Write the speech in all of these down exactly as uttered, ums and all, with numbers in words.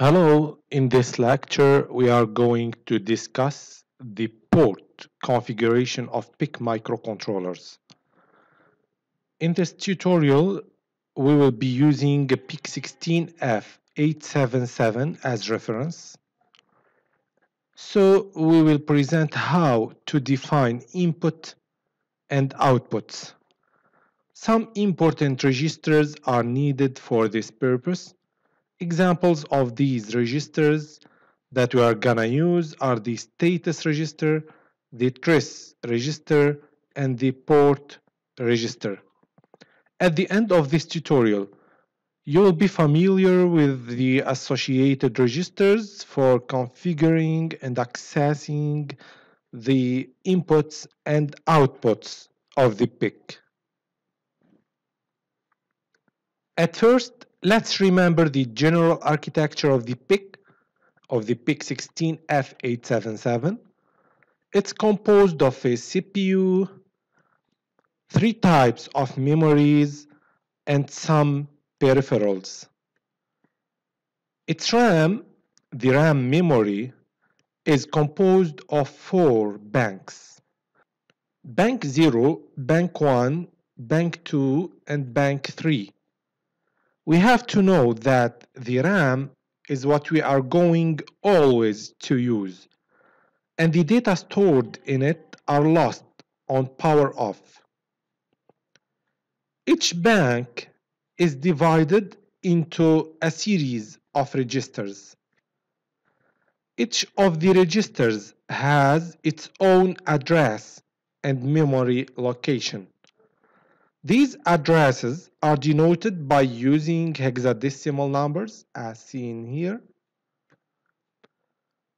Hello, in this lecture we are going to discuss the port configuration of P I C microcontrollers. In this tutorial we will be using a P I C sixteen F eight seven seven as reference. So we will present how to define input and outputs. Some important registers are needed for this purpose. Examples of these registers that we are gonna use are the status register, the TRIS register, and the port register. At the end of this tutorial, you will be familiar with the associated registers for configuring and accessing the inputs and outputs of the P I C. At first, let's remember the general architecture of the P I C, of the P I C sixteen F eight seven seven. It's composed of a C P U, three types of memories, and some peripherals. Its RAM, the RAM memory, is composed of four banks: bank zero, bank one, bank two, and bank three. We have to know that the RAM is what we are going always to use, and the data stored in it are lost on power off. Each bank is divided into a series of registers. Each of the registers has its own address and memory location. These addresses are denoted by using hexadecimal numbers, as seen here.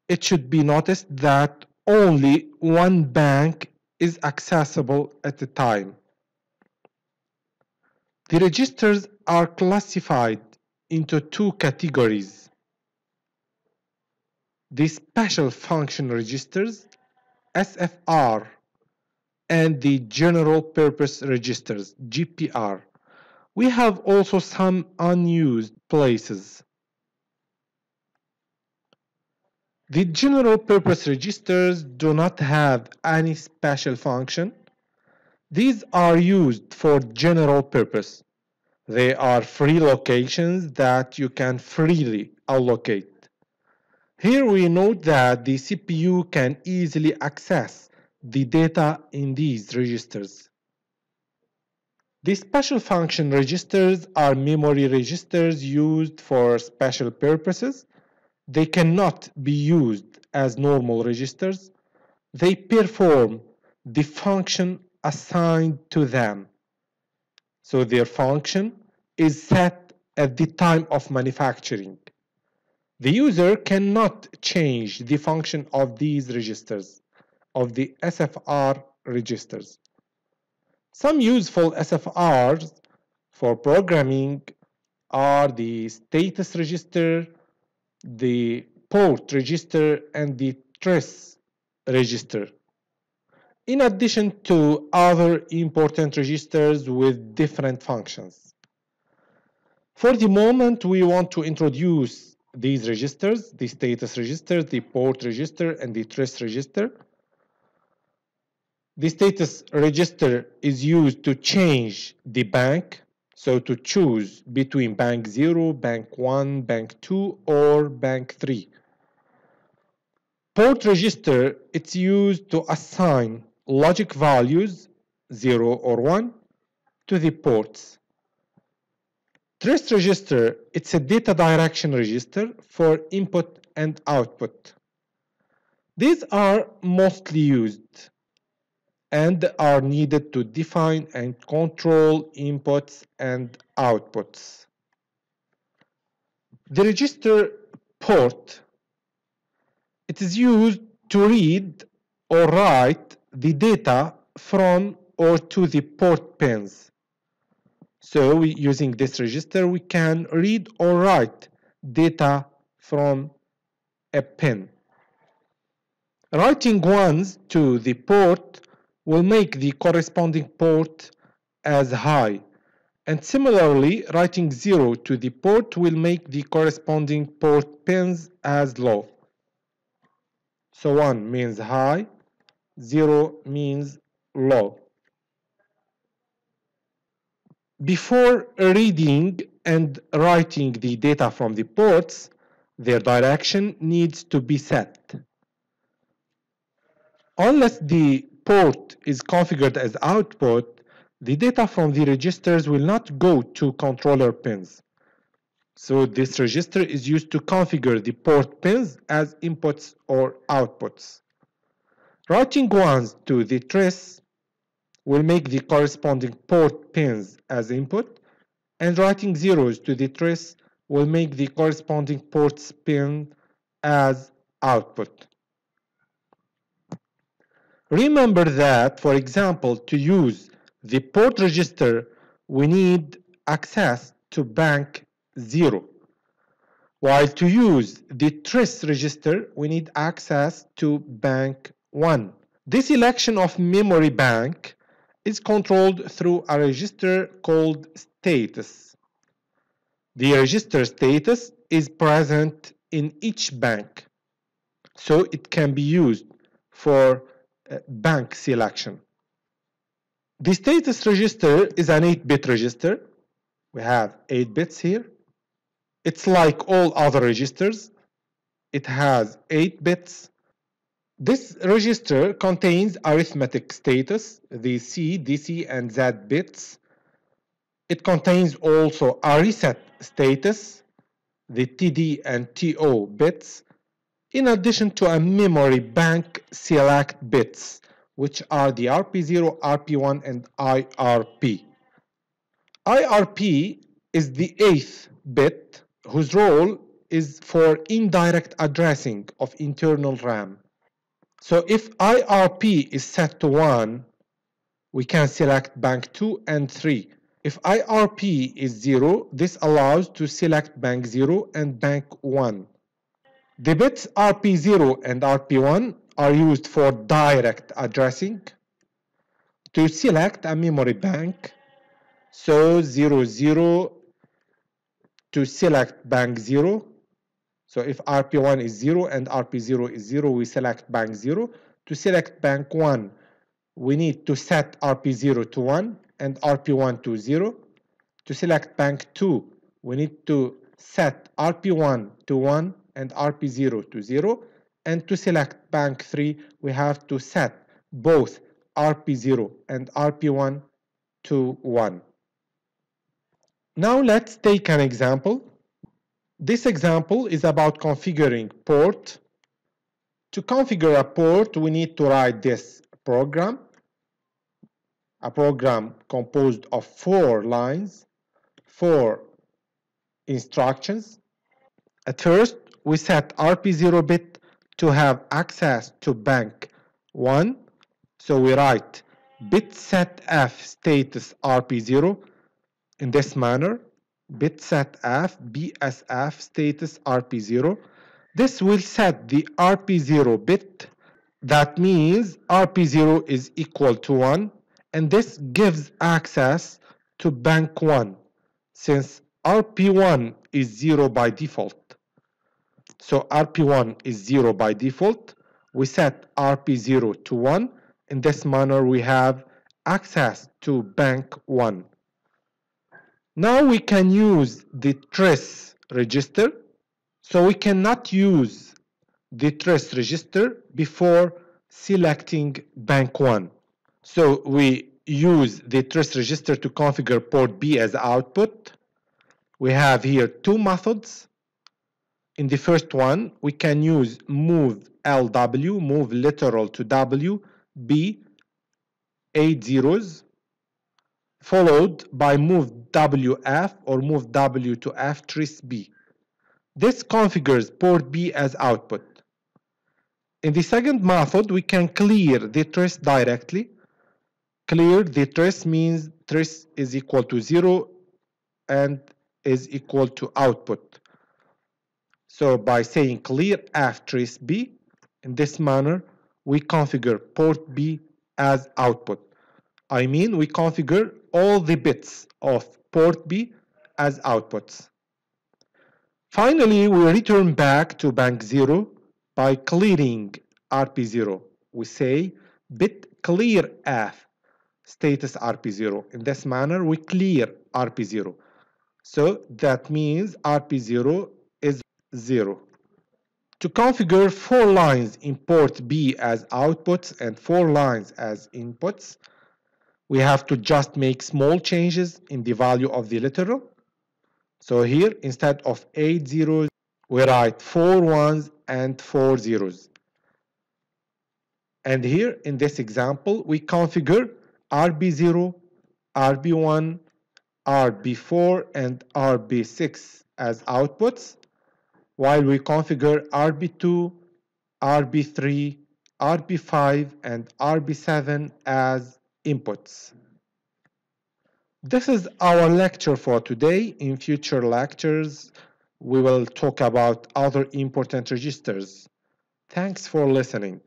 It should be noticed that only one bank is accessible at a time. The registers are classified into two categories: the special function registers, S F R, and the general purpose registers, G P R. We have also some unused places. The general purpose registers do not have any special function. These are used for general purpose. They are free locations that you can freely allocate. Here we note that the C P U can easily access the data in these registers. The special function registers are memory registers used for special purposes. They cannot be used as normal registers. They perform the function assigned to them. So their function is set at the time of manufacturing. The user cannot change the function of these registers, of the S F R registers. Some useful S F Rs for programming are the status register, the port register, and the TRIS register, in addition to other important registers with different functions. For the moment, we want to introduce these registers, the status register, the port register, and the TRIS register. The status register is used to change the bank, so to choose between bank zero, bank one, bank two, or bank three. Port register, it's used to assign logic values zero or one to the ports. TRIS register, it's a data direction register for input and output. These are mostly used and are needed to define and control inputs and outputs. The register port, it is used to read or write the data from or to the port pins. So we, using this register, we can read or write data from a pin. Writing ones to the port will make the corresponding port as high, And similarly, writing zero to the port will make the corresponding port pins as low. So one means high, zero means low. Before reading and writing the data from the ports, their direction needs to be set. Unless the port is configured as output, the data from the registers will not go to controller pins. So this register is used to configure the port pins as inputs or outputs. Writing ones to the TRIS will make the corresponding port pins as input, and writing zeros to the TRIS will make the corresponding ports pin as output. Remember that, for example, to use the port register, we need access to bank zero, while to use the TRIS register, we need access to bank one. This selection of memory bank is controlled through a register called status. The register status is present in each bank, so it can be used for uh, bank selection. The status register is an eight bit register. We have eight bits here. It's like all other registers. It has eight bits. This register contains arithmetic status, the C, D C, and Z bits. It contains also a reset status, the T D and T O bits, in addition to a memory bank select bits, which are the R P zero, R P one, and I R P. I R P is the eighth bit, whose role is for indirect addressing of internal RAM. So if I R P is set to one, we can select bank two and three. If I R P is zero, this allows to select bank zero and bank one. The bits R P zero and R P one are used for direct addressing to select a memory bank. So zero zero to select bank zero. So if R P one is zero and R P zero is zero, we select bank zero. To select bank one, we need to set R P zero to one and R P one to zero. To select bank two, we need to set R P one to one and R P zero to zero. And to select bank three, we have to set both R P zero and R P one to one. Now let's take an example. This example is about configuring port. To configure a port, we need to write this program, a program composed of four lines, four instructions. At first, we set R P zero bit to have access to bank one. So we write bit set F status R P zero in this manner. Bit set F B S F status R P zero. This will set the R P zero bit. That means R P zero is equal to one, and this gives access to bank one, since R P one is zero by default. So R P one is zero by default. We set R P zero to one. In this manner, we have access to bank one. Now we can use the TRIS register. So we cannot use the TRIS register before selecting bank one. So we use the TRIS register to configure port B as output. We have here two methods. In the first one, we can use move L W, move literal to W, B, eight zeros, followed by move W F or move W to F TRIS B. This configures port B as output. In the second method, we can clear the TRIS directly. Clear the TRIS means TRIS is equal to zero and is equal to output. So by saying clear F TRIS B, in this manner, we configure port B as output. I mean we configure all the bits of port B as outputs. Finally, we return back to bank zero by clearing R P zero. We say bit clear F status R P zero. In this manner, we clear R P zero. So that means R P zero is zero. To configure four lines in port B as outputs and four lines as inputs, we have to just make small changes in the value of the literal. So here, instead of eight zeros, we write four ones and four zeros. And here, in this example, we configure R B zero, R B one, R B four, and R B six as outputs, while we configure R B two, R B three, R B five, and R B seven as inputs. This is our lecture for today. In future lectures, we will talk about other important registers. Thanks for listening.